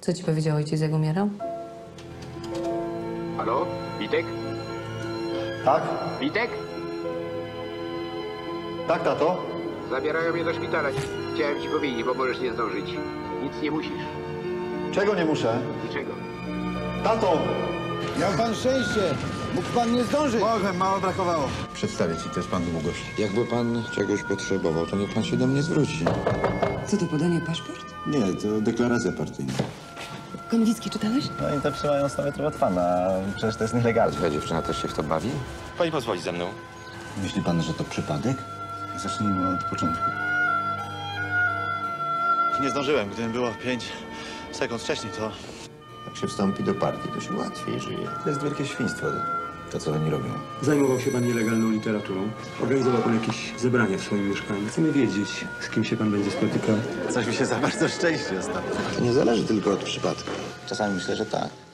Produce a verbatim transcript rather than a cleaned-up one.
Co ci powiedział ojciec, jak umierał? Halo? Witek? Tak? Witek? Tak, tato? Zabierają mnie do szpitala. Chciałem ci powiedzieć, bo możesz nie zdążyć. Nic nie musisz. Czego nie muszę? Niczego. Tato! Miał pan szczęście! Mógł pan nie zdążyć! Mogłem, mało brakowało. Przedstawię ci też pan długość. Jakby pan czegoś potrzebował, to niech pan się do mnie zwróci. Co to, podanie paszport? Nie, to deklaracja partyjna. Konwicki czytałeś? No i to przełają sobie trwotwana. Przecież to jest nielegalne. Twoja dziewczyna też się w to bawi? Pani pozwoli ze mną. Myśli pan, że to przypadek? Zacznijmy od początku. Nie zdążyłem. Gdybym było pięć sekund wcześniej, to... Jak się wstąpi do partii, to się łatwiej żyje. To jest wielkie świństwo, to co oni robią. Zajmował się pan nielegalną literaturą. Organizował pan jakieś zebranie w swoim mieszkaniu. Chcemy wiedzieć, z kim się pan będzie spotykał. Coś mi się za bardzo szczęście ostatnio. To nie zależy tylko od przypadku. Czasami myślę, że tak.